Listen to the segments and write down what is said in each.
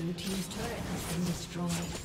Blue team's turret has been destroyed.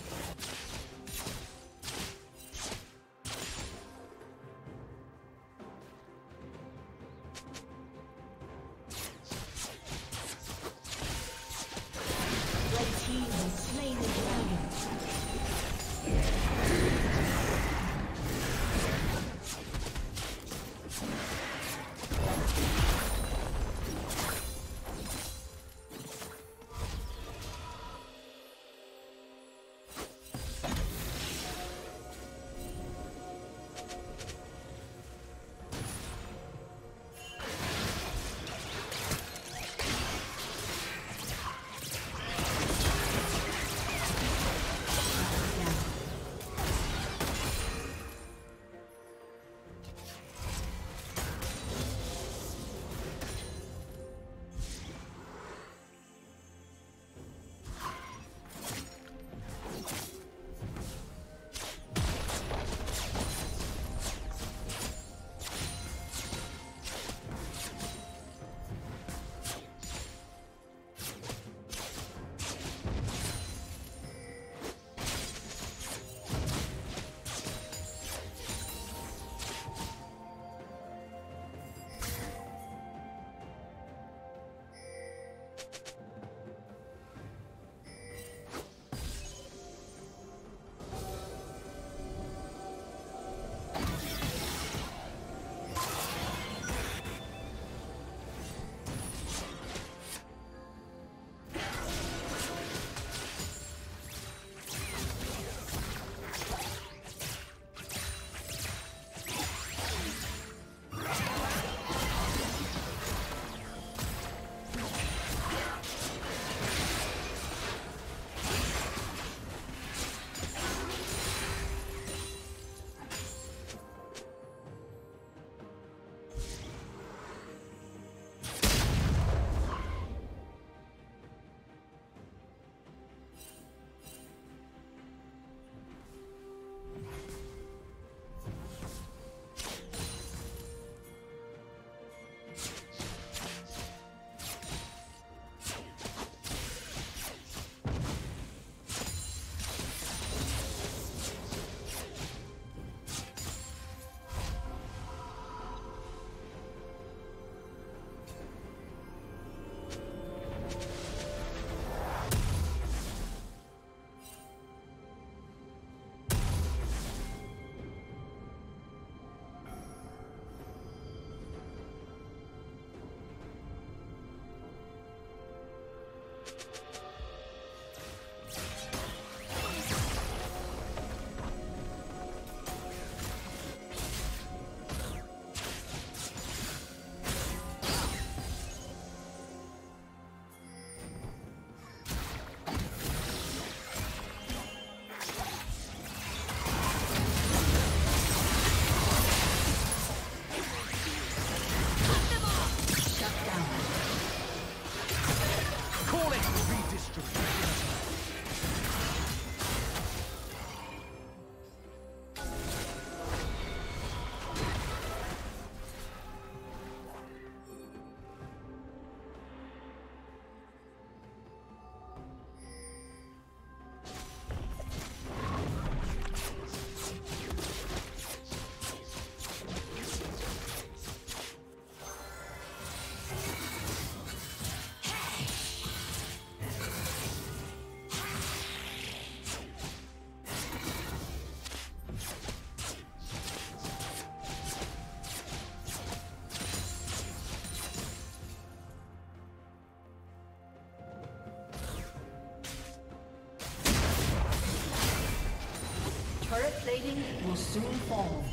Turret plating will soon fall.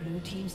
Blue team's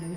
Blue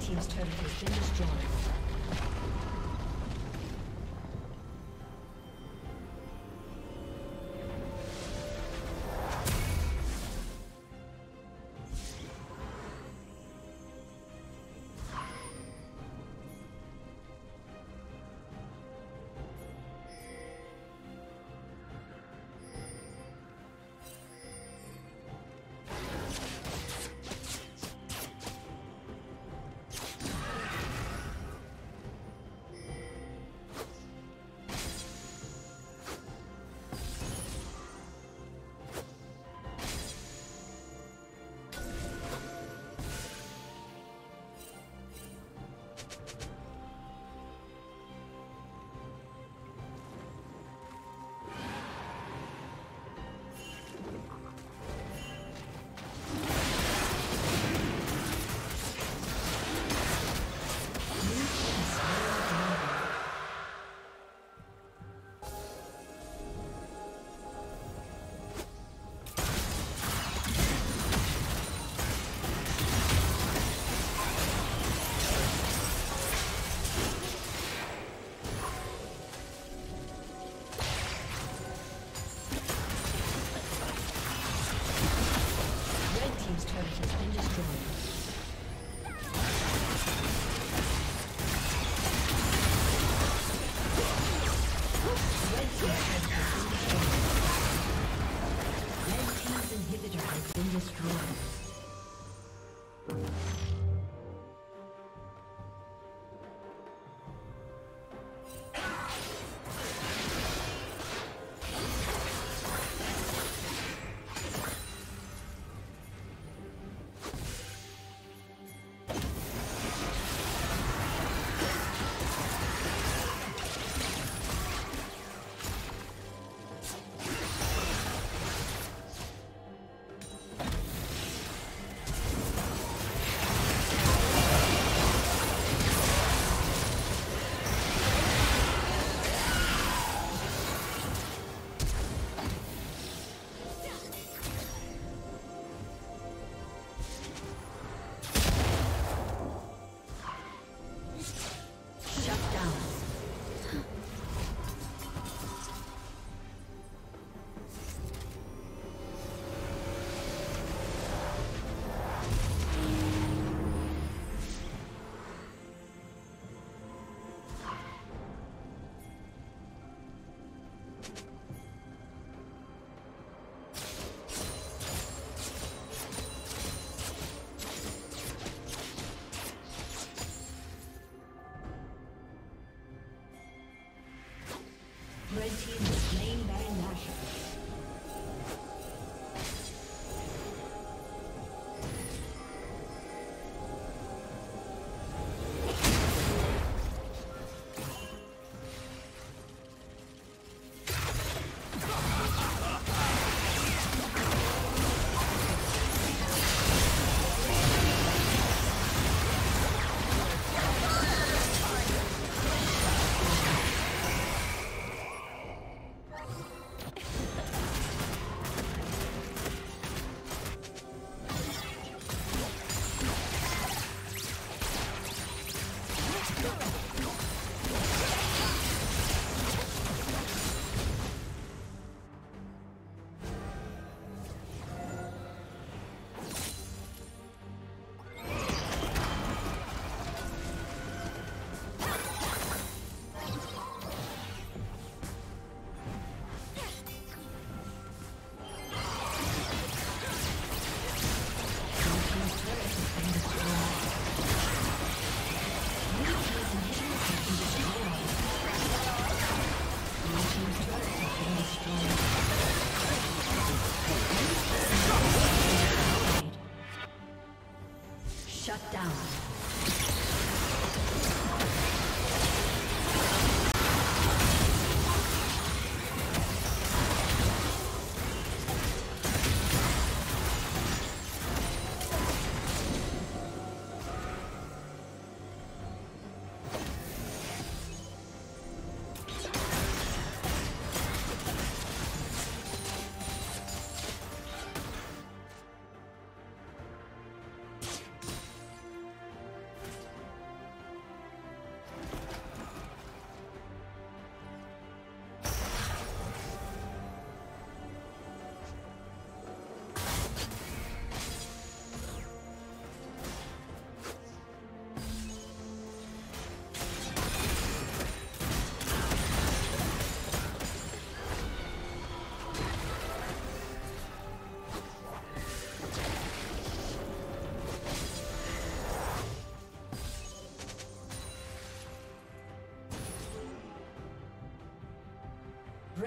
Team's turret has been destroyed.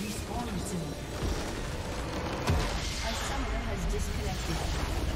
Respawning soon. A summoner has disconnected.